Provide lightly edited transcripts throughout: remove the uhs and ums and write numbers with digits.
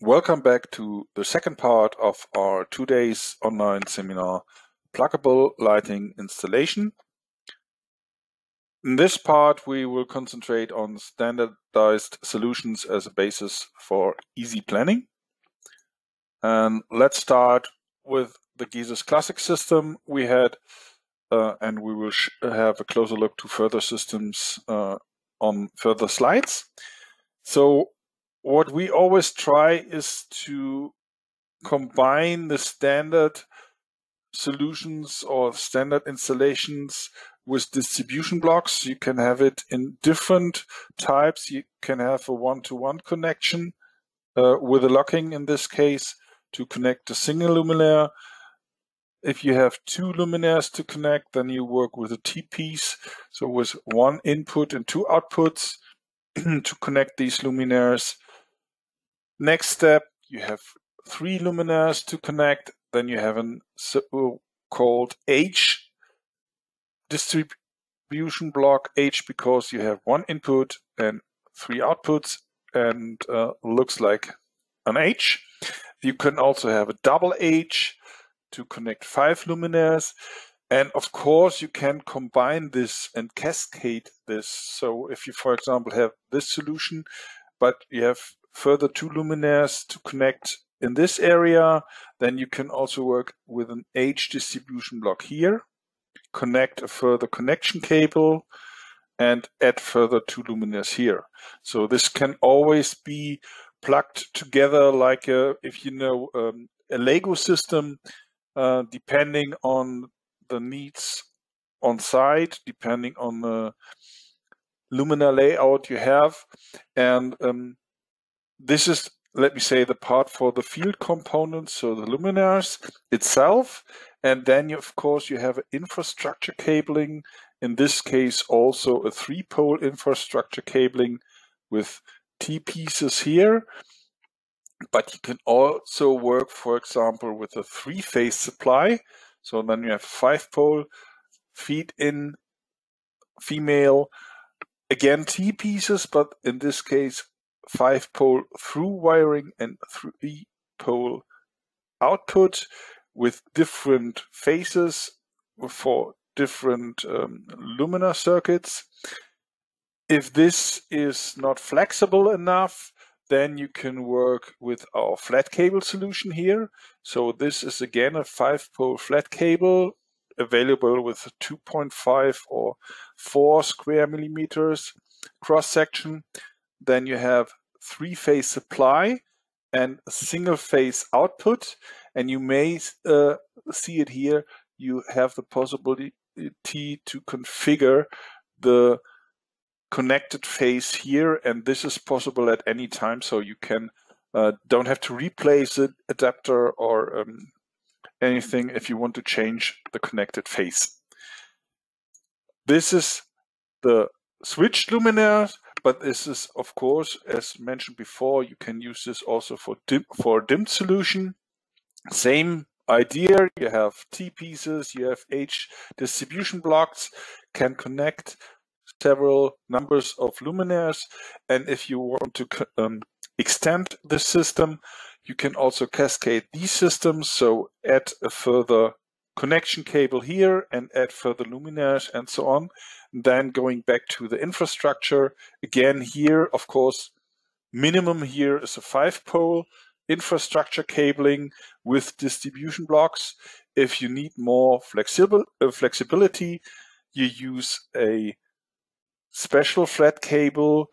Welcome back to the second part of our 2 days online seminar, Pluggable Lighting Installation. In this part, we will concentrate on standardized solutions as a basis for easy planning. And let's start with the Giesers Classic system we had, and we will have a closer look to further systems on further slides. So what we always try is to combine the standard solutions or standard installations with distribution blocks. You can have it in different types. You can have a one-to-one connection with a locking, in this case, to connect a single luminaire. If you have two luminaires to connect, then you work with a T-piece, so with one input and two outputs to connect these luminaires. Next step, you have three luminaires to connect, then you have a so-called H distribution block, H because you have one input and three outputs and looks like an H. You can also have a double H to connect five luminaires. And of course, you can combine this and cascade this. So if you, for example, have this solution, but you have further two luminaires to connect in this area, then you can also work with an H distribution block here, connect a further connection cable, and add further two luminaires here. So this can always be plugged together like a, if you know, a Lego system, depending on the needs on site, depending on the luminaire layout you have. And this is, let me say, the part for the field components, so the luminaires itself. And then, of course, you have infrastructure cabling, in this case also a three-pole infrastructure cabling with T-pieces here. But you can also work, for example, with a three-phase supply. So then you have five-pole, feed-in, female, again T-pieces, but in this case five-pole through wiring and three-pole output with different phases for different luminaire circuits. If this is not flexible enough, then you can work with our flat cable solution here. So this is again a five-pole flat cable available with 2.5 or 4 square millimeters cross-section. Then you have three-phase supply and a single-phase output. And you may see it here. You have the possibility to configure the connected phase here, and this is possible at any time, so you can don't have to replace the adapter or anything if you want to change the connected phase. This is the switched luminaire, but this is, of course, as mentioned before, you can use this also for a dimmed solution. Same idea, you have T-pieces, you have H distribution blocks, can connect several numbers of luminaires, and if you want to extend the system, you can also cascade these systems, so add a further connection cable here and add further luminaires and so on. And then going back to the infrastructure, again here, of course, minimum here is a five-pole infrastructure cabling with distribution blocks. If you need more flexibility, you use a special flat cable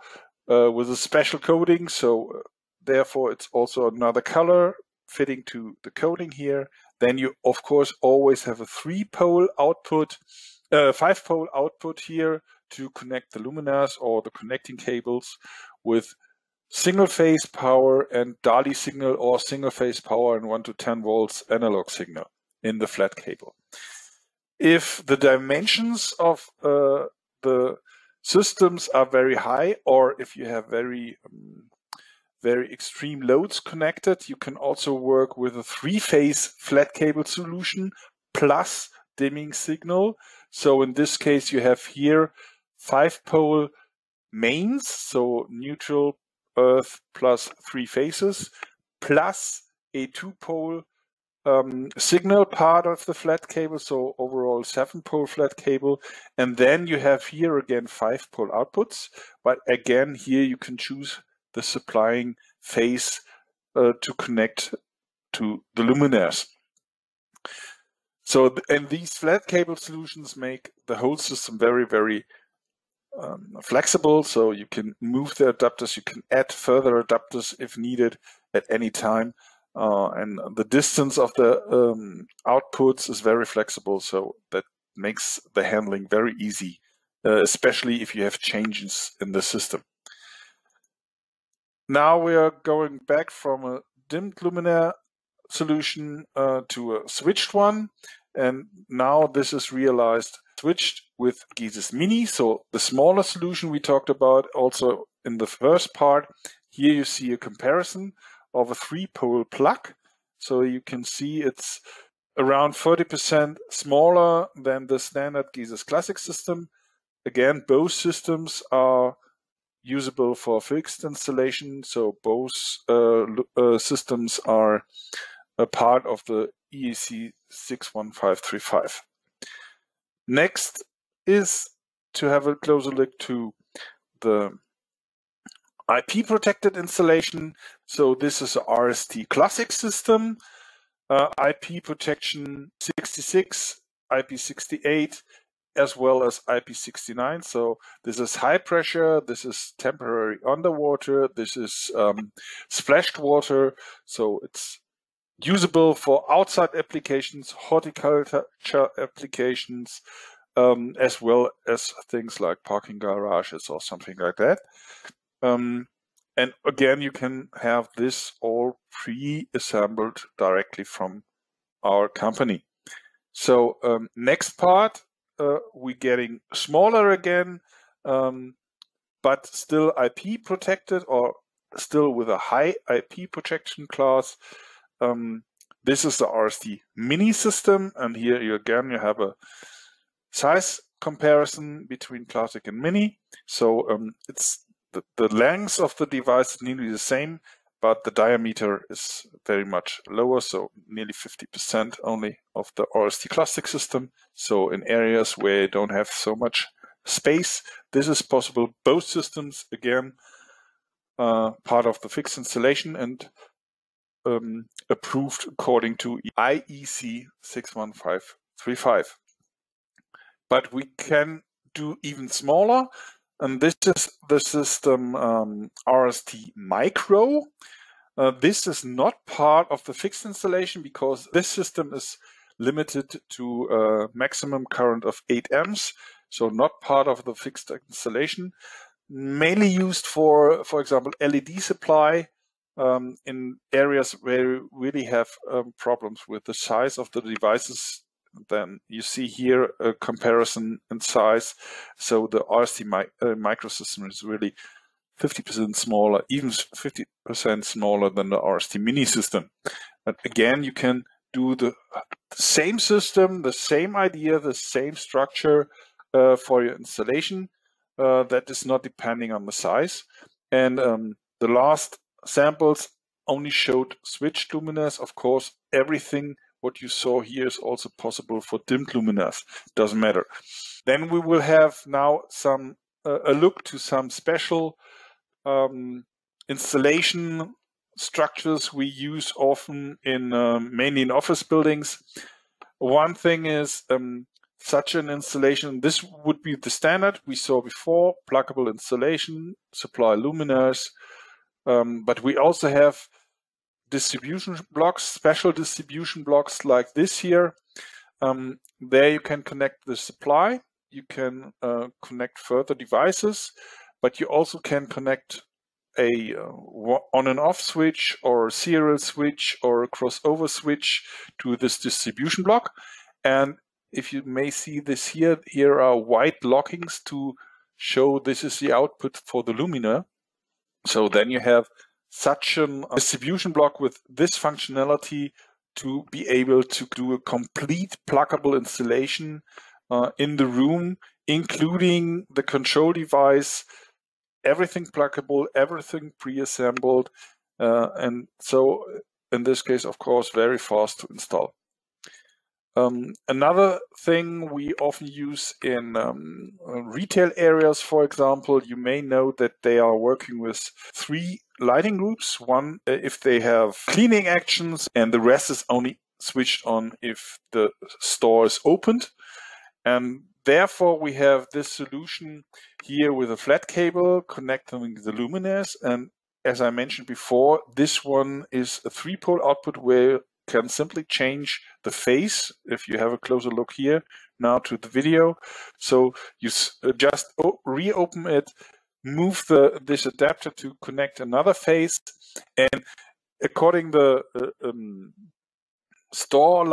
with a special coating, so therefore it's also another color fitting to the coating here. Then you of course always have a five-pole output here to connect the luminaires or the connecting cables with single-phase power and DALI signal or single-phase power and 1 to 10 volts analog signal in the flat cable. If the dimensions of the systems are very high, or if you have very extreme loads connected, you can also work with a three-phase flat cable solution plus dimming signal. So in this case, you have here five-pole mains, so neutral, earth plus three phases, plus a 2-pole signal part of the flat cable, so overall 7-pole flat cable, and then you have here again 5-pole outputs, but again here you can choose the supplying phase to connect to the luminaires. So, and these flat cable solutions make the whole system very, very flexible, so you can move the adapters, you can add further adapters if needed at any time. And the distance of the outputs is very flexible, so that makes the handling very easy, especially if you have changes in the system. Now we are going back from a dimmed luminaire solution to a switched one, and now this is realized switched with Gesis Mini, so the smaller solution we talked about also in the first part. Here you see a comparison of a 3-pole plug. So you can see it's around 40% smaller than the standard Giesers Classic system. Again, both systems are usable for fixed installation. So both systems are a part of the IEC 61535. Next is to have a closer look to the IP protected installation. So this is a RST Classic system, IP protection 66, IP68, as well as IP69. So this is high pressure, this is temporary underwater, this is splashed water. So it's usable for outside applications, horticulture applications, as well as things like parking garages or something like that. And again, you can have this all pre-assembled directly from our company. So next part, we're getting smaller again, but still IP protected or still with a high IP protection class. This is the RST Mini system, and here you again you have a size comparison between Classic and Mini. So it's the length of the device is nearly the same, but the diameter is very much lower, so nearly 50% only of the RST Classic system. So in areas where you don't have so much space, this is possible. Both systems, again, part of the fixed installation and approved according to IEC 61535. But we can do even smaller. And this is the system RST Micro. This is not part of the fixed installation because this system is limited to a maximum current of 8 amps, so not part of the fixed installation. Mainly used for example, LED supply in areas where you really have problems with the size of the devices. Then you see here a comparison in size. So the RST Micro system is really 50% smaller, even 50% smaller than the RST Mini system. But again, you can do the same system, the same idea, the same structure for your installation. That is not depending on the size. And the last samples only showed switched luminaires. Of course, everything what you saw here is also possible for dimmed luminaires, doesn't matter. Then we will have now some a look to some special installation structures we use often in mainly in office buildings. One thing is such an installation, this would be the standard we saw before, pluggable installation, supply luminaires, but we also have distribution blocks, special distribution blocks like this here. There you can connect the supply, you can connect further devices, but you also can connect a on and off switch or a serial switch or a crossover switch to this distribution block. And if you may see this here, here are white lockings to show this is the output for the luminaire. So then you have such a distribution block with this functionality to be able to do a complete pluggable installation in the room, including the control device, everything pluggable, everything pre-assembled, and so in this case, of course, very fast to install. Another thing we often use in retail areas, for example, you may know that they are working with 3 lighting groups. One if they have cleaning actions, and the rest is only switched on if the store is opened. And therefore, we have this solution here with a flat cable connecting the luminaires. And as I mentioned before, this one is a 3-pole output where can simply change the phase. If you have a closer look here now to the video, so you just reopen it, move this adapter to connect another phase, and according the store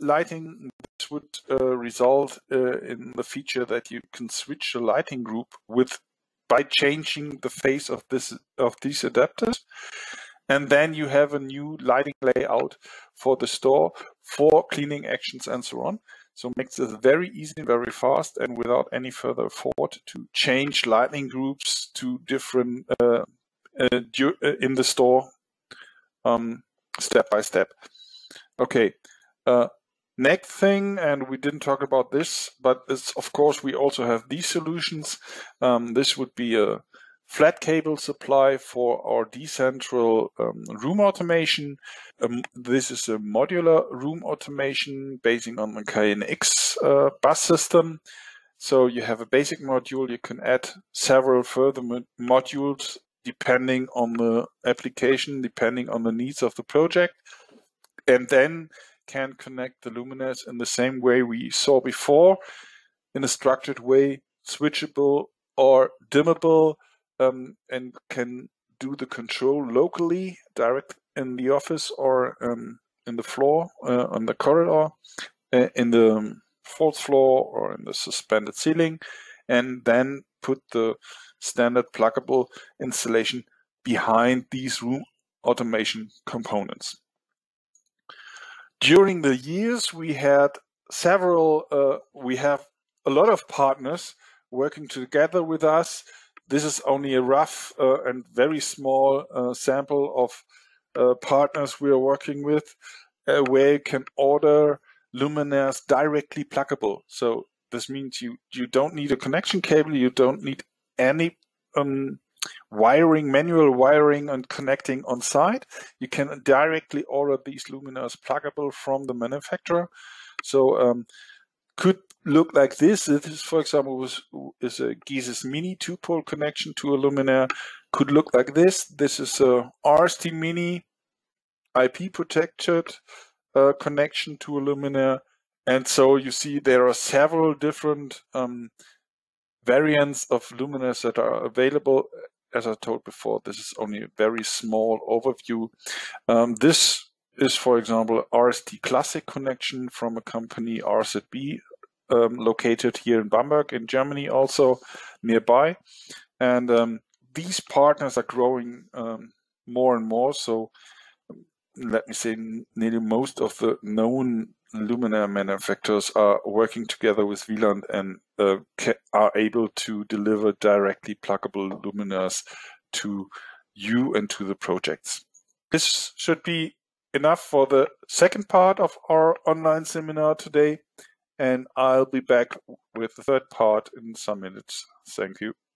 lighting, this would result in the feature that you can switch the lighting group with by changing the phase of these adapters. And then you have a new lighting layout for the store, for cleaning actions and so on. So it makes it very easy, very fast, and without any further effort to change lighting groups to different in the store step by step. Okay. Next thing, and we didn't talk about this, but it's, of course, we also have these solutions. This would be a flat cable supply for our decentral room automation. This is a modular room automation basing on the KNX bus system. So you have a basic module. You can add several further modules depending on the application, depending on the needs of the project, and then can connect the luminaires in the same way we saw before, in a structured way, switchable or dimmable. And can do the control locally, direct in the office or in the floor, on the corridor, in the 4th floor or in the suspended ceiling, and then put the standard pluggable installation behind these room automation components. During the years, we had several, we have a lot of partners working together with us. This is only a rough and very small sample of partners we are working with, where you can order luminaires directly pluggable. So this means you don't need a connection cable, you don't need any wiring, manual wiring and connecting on site. You can directly order these luminaires pluggable from the manufacturer. So could look like this. This, for example, is a Gesis Mini 2-pole connection to a luminaire. Could look like this. This is a RST Mini IP protected connection to a luminaire. And so you see there are several different variants of luminaires that are available. As I told before, this is only a very small overview. This is, for example, RST Classic connection from a company RZB, located here in Bamberg in Germany, also nearby. And these partners are growing more and more. So let me say nearly most of the known luminaire manufacturers are working together with Wieland and are able to deliver directly pluggable luminaires to you and to the projects. This should be enough for the second part of our online seminar today. And I'll be back with the third part in some minutes. Thank you.